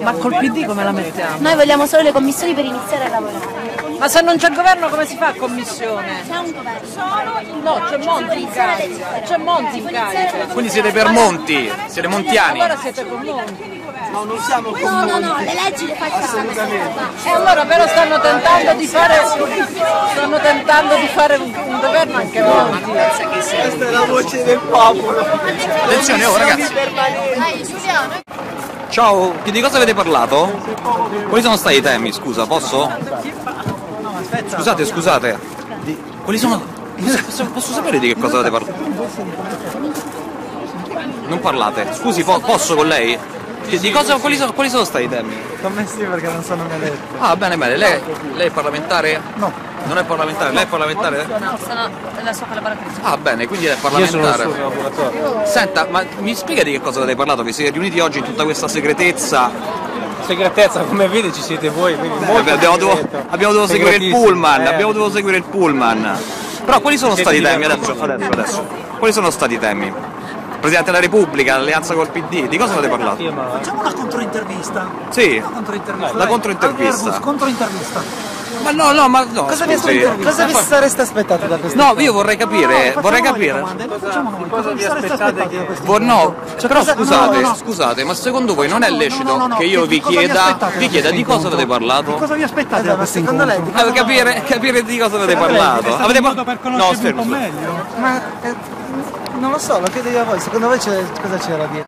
Ma col PD come la mettiamo? Noi vogliamo solo le commissioni per iniziare a lavorare. Ma se non c'è governo come si fa a commissione? C'è un governo. No, c'è Monti in carica. C'è Monti in carica. Quindi siete per Monti, siete montiani. Allora siete con Monti. No, non siamo con Monti. No, le leggi le facciamo. Assolutamente. E allora però stanno tentando di fare un governo anche Monti. Questa è la voce del popolo. Attenzione, oh ragazzi. Dai, Giuliano. Ciao, di cosa avete parlato? Quali sono stati i temi, scusa, posso? Scusate. Quali sono... Posso sapere di che cosa avete parlato? Non parlate. Scusi, posso con lei? Di cosa... Quali sono stati i temi? Con me sì, perché non sono mai eletto. Ah, bene. Lei è parlamentare? No. Non è parlamentare? Lei è parlamentare? No, sono la sua collaboratrice. Ah, bene, quindi lei è parlamentare. Io sono il suo collaboratore. Senta, ma mi spiega di che cosa avete parlato? Vi siete riuniti oggi in tutta questa segretezza? Segretezza, come vedi ci siete voi, quindi abbiamo dovuto seguire il pullman, Però quali sono stati i temi adesso? Quali sono stati i temi? Presidente della Repubblica, l'alleanza col PD, di cosa avete parlato? Facciamo una controintervista. Sì. La controintervista. Ma no. Cosa vi sareste aspettati da questo? No, io vorrei capire, Scusate, ma secondo voi non è lecito che io vi chieda di cosa avete parlato? Cosa vi aspettate da questo incontro? Capire di cosa avete parlato. Avete parlato per conoscervi un po' meglio? Ma non lo so, lo chiedevi a voi, secondo voi cosa c'era dietro?